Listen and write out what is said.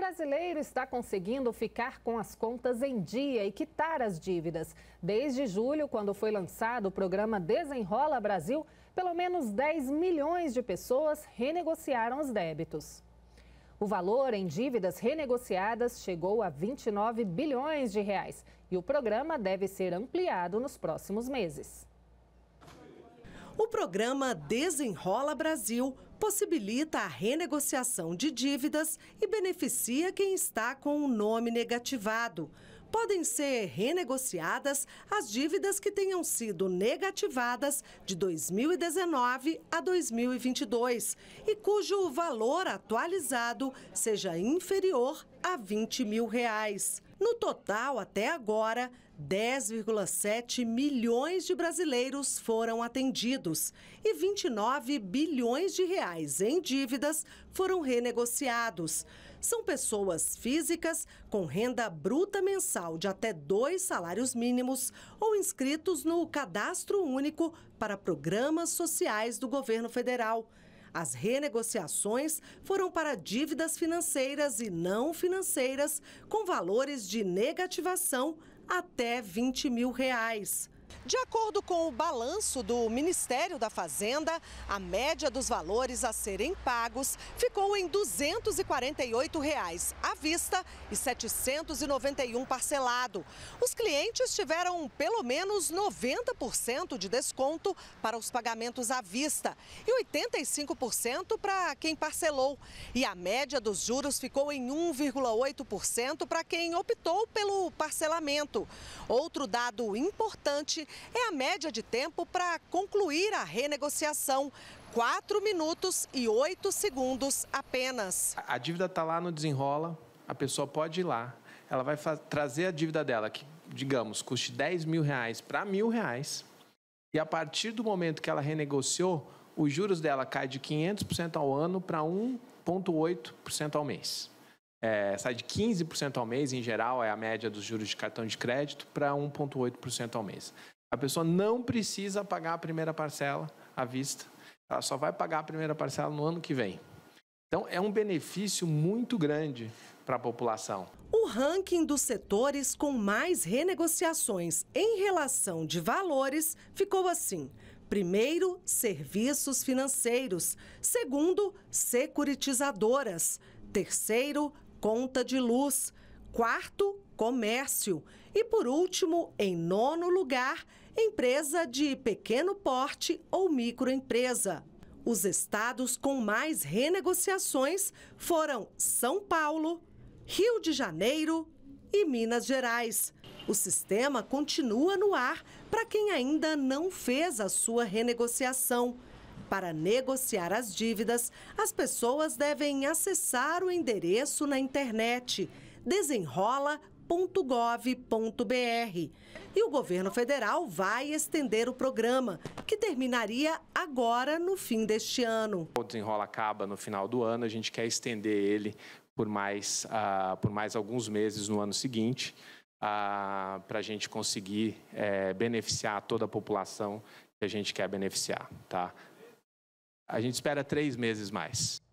brasileiro está conseguindo ficar com as contas em dia e quitar as dívidas. Desde julho, quando foi lançado o programa Desenrola Brasil, pelo menos 10 milhões de pessoas renegociaram os débitos. O valor em dívidas renegociadas chegou a 29 bilhões de reais e o programa deve ser ampliado nos próximos meses. O programa Desenrola Brasil possibilita a renegociação de dívidas e beneficia quem está com o nome negativado. Podem ser renegociadas as dívidas que tenham sido negativadas de 2019 a 2022 e cujo valor atualizado seja inferior a R$ 20 mil. No total, até agora, 10,7 milhões de brasileiros foram atendidos e 29 bilhões de reais em dívidas foram renegociados. São pessoas físicas com renda bruta mensal de até 2 salários mínimos ou inscritos no Cadastro Único para programas sociais do governo federal. As renegociações foram para dívidas financeiras e não financeiras com valores de negativação até R$ 20 mil. De acordo com o balanço do Ministério da Fazenda, a média dos valores a serem pagos ficou em R$ 248 à vista e R$ 791 parcelado. Os clientes tiveram pelo menos 90% de desconto para os pagamentos à vista e 85% para quem parcelou. E a média dos juros ficou em 1,8% para quem optou pelo parcelamento. Outro dado importante é a média de tempo para concluir a renegociação, 4 minutos e 8 segundos apenas. A dívida está lá no Desenrola, a pessoa pode ir lá, ela vai trazer a dívida dela, que digamos, custe R$ 10 mil para R$ 1.000, e a partir do momento que ela renegociou, os juros dela caem de 500% ao ano para 1,8% ao mês. Sai de 15% ao mês, em geral, é a média dos juros de cartão de crédito, para 1,8% ao mês. A pessoa não precisa pagar a primeira parcela à vista, ela só vai pagar a primeira parcela no ano que vem. Então, é um benefício muito grande para a população. O ranking dos setores com mais renegociações em relação de valores ficou assim. Primeiro, serviços financeiros. Segundo, securitizadoras. Terceiro, conta de luz. Quarto, comércio. E por último, em nono lugar, empresa de pequeno porte ou microempresa. Os estados com mais renegociações foram São Paulo, Rio de Janeiro e Minas Gerais. O sistema continua no ar para quem ainda não fez a sua renegociação. Para negociar as dívidas, as pessoas devem acessar o endereço na internet, desenrola.gov.br. E o governo federal vai estender o programa, que terminaria agora no fim deste ano. O Desenrola acaba no final do ano, a gente quer estender ele por mais alguns meses no ano seguinte, para a gente conseguir beneficiar toda a população que a gente quer beneficiar, tá? A gente espera 3 meses mais.